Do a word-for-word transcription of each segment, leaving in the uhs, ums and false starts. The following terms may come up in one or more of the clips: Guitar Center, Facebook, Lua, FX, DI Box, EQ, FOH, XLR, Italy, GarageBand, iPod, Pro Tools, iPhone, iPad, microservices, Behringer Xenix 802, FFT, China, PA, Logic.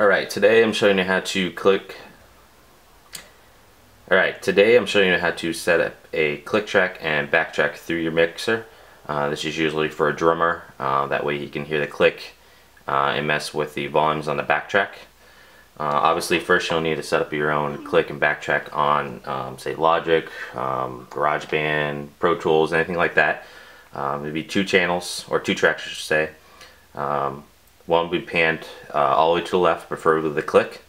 Alright, today I'm showing you how to click. Alright, today I'm showing you how to set up a click track and back track through your mixer. Uh, this is usually for a drummer, uh, that way he can hear the click uh, and mess with the volumes on the back track. Uh, obviously, first you'll need to set up your own click and back track on, um, say, Logic, um, GarageBand, Pro Tools, anything like that. Um, it'd be two channels, or two tracks, I should say. Um, One would be panned uh, all the way to the left, preferably the click,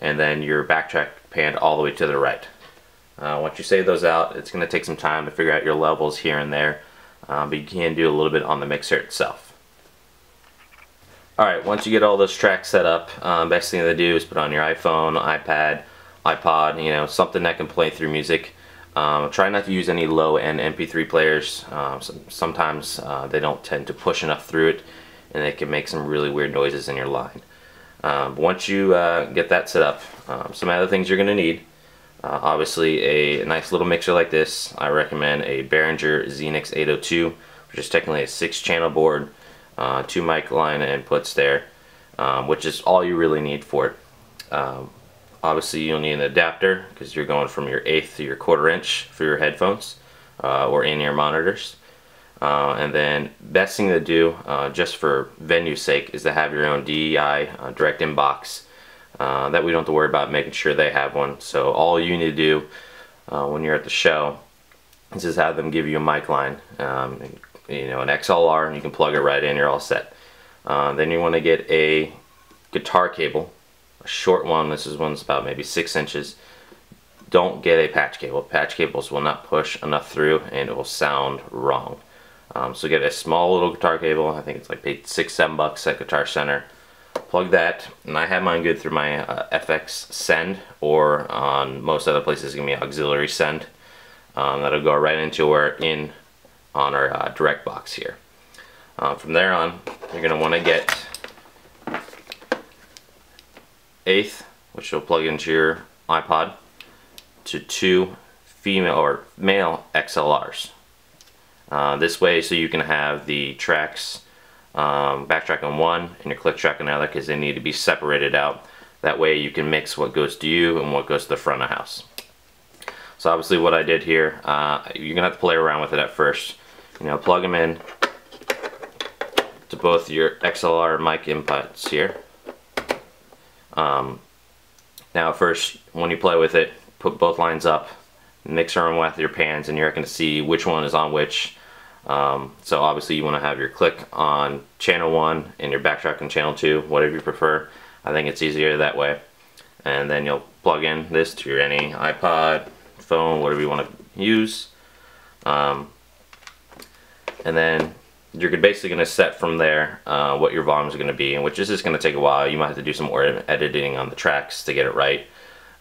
and then your backtrack panned all the way to the right. Uh, once you save those out, it's going to take some time to figure out your levels here and there, um, but you can do a little bit on the mixer itself. Alright, once you get all those tracks set up, um, best thing to do is put on your iPhone, iPad, iPod, you know, something that can play through music. Um, try not to use any low-end M P three players. Uh, sometimes uh, they don't tend to push enough through it, and it can make some really weird noises in your line. Um, once you uh, get that set up, um, some other things you're going to need. Uh, obviously a nice little mixer like this. I recommend a Behringer Xenix eight oh two, which is technically a six channel board, uh, two mic line inputs there, um, which is all you really need for it. Um, obviously you'll need an adapter because you're going from your eighth to your quarter inch for your headphones uh, or in-ear monitors. Uh, and then best thing to do, uh, just for venue's sake, is to have your own D I uh, direct in box. Uh, that we don't have to worry about making sure they have one. So all you need to do uh, when you're at the show is just have them give you a mic line, um, and, you know, an X L R, and you can plug it right in. You're all set. Uh, then you want to get a guitar cable, a short one. This is one's about maybe six inches. Don't get a patch cable. Patch cables will not push enough through, and it will sound wrong. Um, so get a small little guitar cable. I think it's like paid six, seven bucks at Guitar Center. Plug that, and I have mine good through my uh, F X send, or on most other places it's going to be auxiliary send. Um, that'll go right into our in on our uh, direct box here. Uh, from there on, you're going to want to get eighth, which you'll plug into your iPod, to two female or male X L Rs. Uh, this way, so you can have the tracks, um, backtrack on one and your click track on another, because they need to be separated out. That way you can mix what goes to you and what goes to the front of the house. So obviously what I did here, uh, you're going to have to play around with it at first. You know, plug them in to both your X L R mic inputs here. Um, now first, when you play with it, put both lines up, mix them with your pans, and you're going to see which one is on which. Um, so obviously you want to have your click on channel one and your backtrack on channel two, whatever you prefer. I think it's easier that way. And then you'll plug in this to your any iPod, phone, whatever you want to use. Um, and then you're basically going to set from there uh, what your volumes are going to be, and which is just going to take a while. You might have to do some more editing on the tracks to get it right.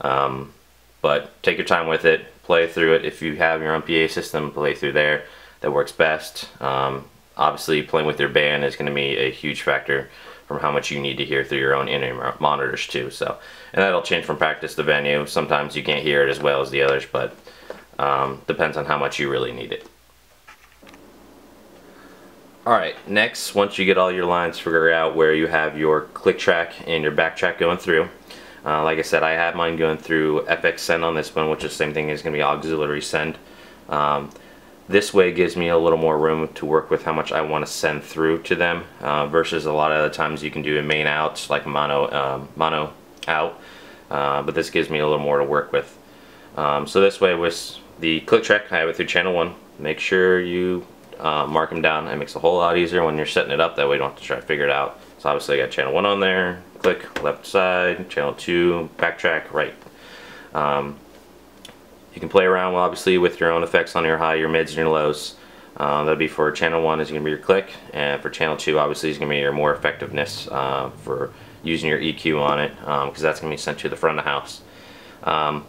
Um, but take your time with it, play through it. If you have your own P A system, play through there. That works best. Um, obviously, playing with your band is going to be a huge factor from how much you need to hear through your own in-ear monitors too. So, and that'll change from practice to venue. Sometimes you can't hear it as well as the others, but um, depends on how much you really need it. Alright, next, once you get all your lines, figure out where you have your click track and your back track going through. Uh, like I said, I have mine going through F X send on this one, which is the same thing. It's going to be auxiliary send. Um, this way gives me a little more room to work with how much I want to send through to them, uh, versus a lot of the times you can do a main out, like mono, um, mono out. Uh, but this gives me a little more to work with. Um, so this way, with the click track, I have it through channel one. Make sure you uh, mark them down. It makes it a whole lot easier when you're setting it up. That way you don't have to try to figure it out. So obviously I got channel one on there, click left side, channel two, backtrack, right. Um, you can play around, obviously, with your own effects on your high, your mids, and your lows. Uh, that'll be for channel one is going to be your click, and for channel two, obviously, is going to be your more effectiveness uh, for using your E Q on it, because um, that's going to be sent to the front of the house. Um,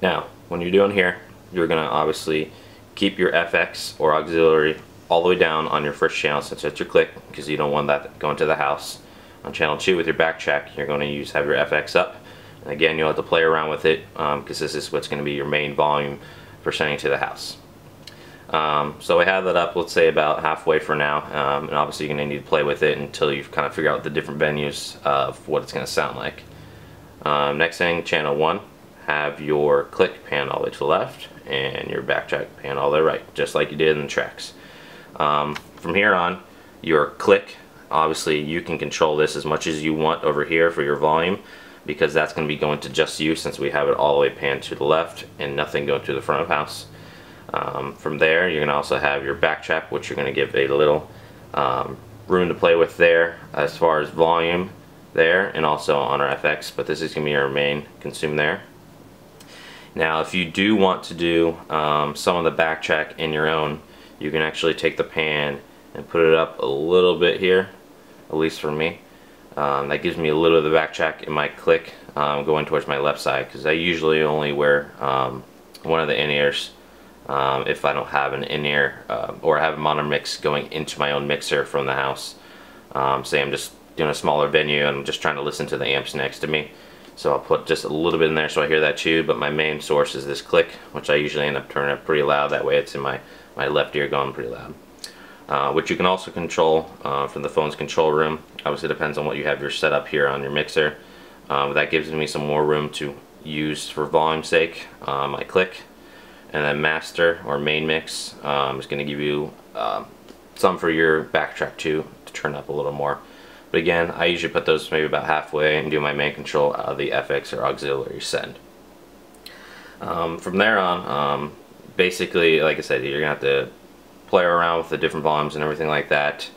now, when you're doing here, you're going to obviously keep your F X or auxiliary all the way down on your first channel, since it's your click, because you don't want that going to the house. On channel two with your back track, you're going to use have your F X up, and again you'll have to play around with it, because um, this is what's going to be your main volume for sending to the house. Um, so I have that up, let's say, about halfway for now, um, and obviously you're going to need to play with it until you kind of figure out the different venues of what it's going to sound like. Um, next thing, channel one, have your click pan all the way to the left and your backtrack pan all the way right, just like you did in the tracks. Um, from here on, your click, obviously you can control this as much as you want over here for your volume, because that's going to be going to just you, since we have it all the way panned to the left and nothing going to the front of house. Um, from there, you're going to also have your backtrack, which you're going to give a little um, room to play with there as far as volume there, and also on our F X, but this is going to be our main consume there. Now, if you do want to do um, some of the backtrack in your own, you can actually take the pan and put it up a little bit here, at least for me. Um, that gives me a little bit of the backtrack in my click um, going towards my left side, because I usually only wear um, one of the in-ears. Um, if I don't have an in-ear uh, or I have a mono mix going into my own mixer from the house, um, say I'm just doing a smaller venue and I'm just trying to listen to the amps next to me, so I'll put just a little bit in there so I hear that too. But my main source is this click, which I usually end up turning up pretty loud. That way it's in my my left ear going pretty loud, uh, which you can also control uh, from the phone's control room. Obviously it depends on what you have your setup here on your mixer. Um, that gives me some more room to use for volume sake, uh, my click. And then master or main mix um, is going to give you uh, some for your backtrack too, to turn up a little more. But again, I usually put those maybe about halfway and do my main control out of the F X or auxiliary send. Um, from there on, um, basically, like I said, you're going to have to play around with the different volumes and everything like that.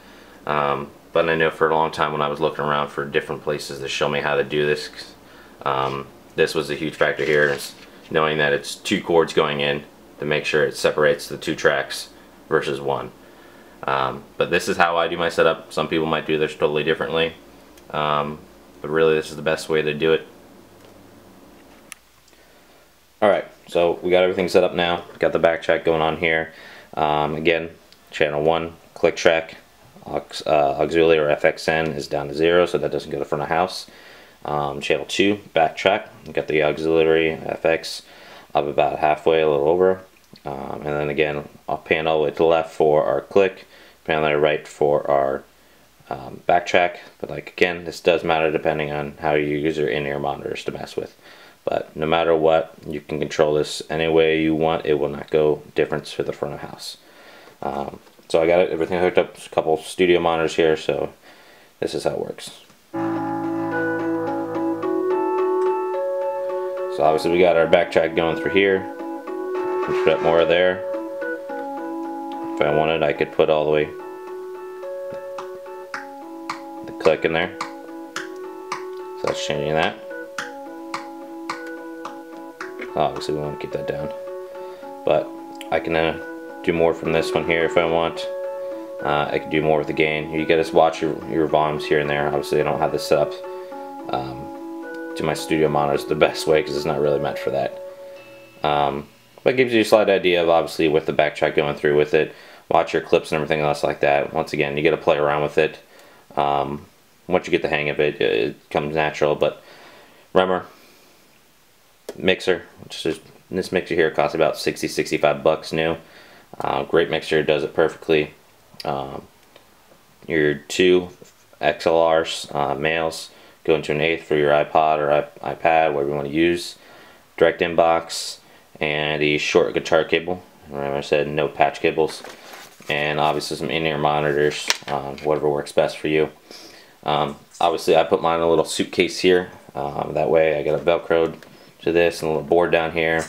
Um, but I know for a long time when I was looking around for different places to show me how to do this, um, this was a huge factor here. It's, knowing that it's two chords going in to make sure it separates the two tracks versus one. Um, but this is how I do my setup. Some people might do theirs totally differently, um, but really this is the best way to do it. Alright, so we got everything set up now. Got the back track going on here. Um, again, channel one, click track, aux, uh, auxiliary or F X N is down to zero, so that doesn't go to front of house. Um, channel two, backtrack, got the auxiliary F X up about halfway, a little over, um, and then again I'll pan all the way to the left for our click, pan all the way right for our um, backtrack. But like again, this does matter depending on how you use your in-ear monitors to mess with, but no matter what, you can control this any way you want. It will not go difference for the front of house. Um, so I got it, everything hooked up, a couple studio monitors here, so this is how it works. So obviously we got our backtrack going through here. We can put up more there. If I wanted, I could put all the way the click in there. So that's changing that. Obviously we want to keep that down. But I can uh, do more from this one here if I want. Uh, I can do more with the gain. You gotta watch your, your volumes here and there. Obviously I don't have this set up. Um, to my studio monitors the best way, because it's not really meant for that. Um, but it gives you a slight idea of, obviously, with the backtrack going through with it, watch your clips and everything else like that. Once again, you got to play around with it. Um, once you get the hang of it, it comes natural. But remember, mixer, which is, this mixer here costs about sixty, sixty-five bucks new. Uh, great mixer, does it perfectly. Um, your two X L Rs, uh, males, go into an eighth for your iPod or iPad, whatever you want to use. Direct inbox and a short guitar cable. Remember I said no patch cables. And obviously some in-ear monitors, um, whatever works best for you. Um, obviously I put mine in a little suitcase here. Um, that way I got a Velcro to this and a little board down here.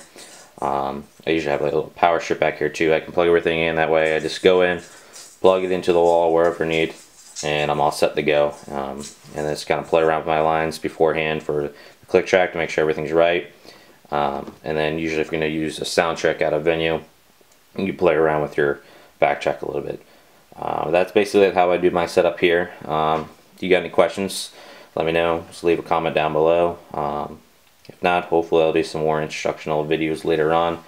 Um, I usually have like a little power strip back here too. I can plug everything in that way. I just go in, plug it into the wall wherever need, and I'm all set to go. Um, and just kind of play around with my lines beforehand for the click track to make sure everything's right. Um, and then usually if you're going to use a sound track out of venue, you play around with your back track a little bit. Uh, that's basically how I do my setup here. Um, if you got any questions, let me know. Just leave a comment down below. Um, if not, hopefully I'll do some more instructional videos later on,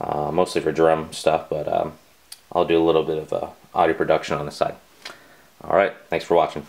uh, mostly for drum stuff, but um, I'll do a little bit of uh, audio production on the side. Alright, thanks for watching.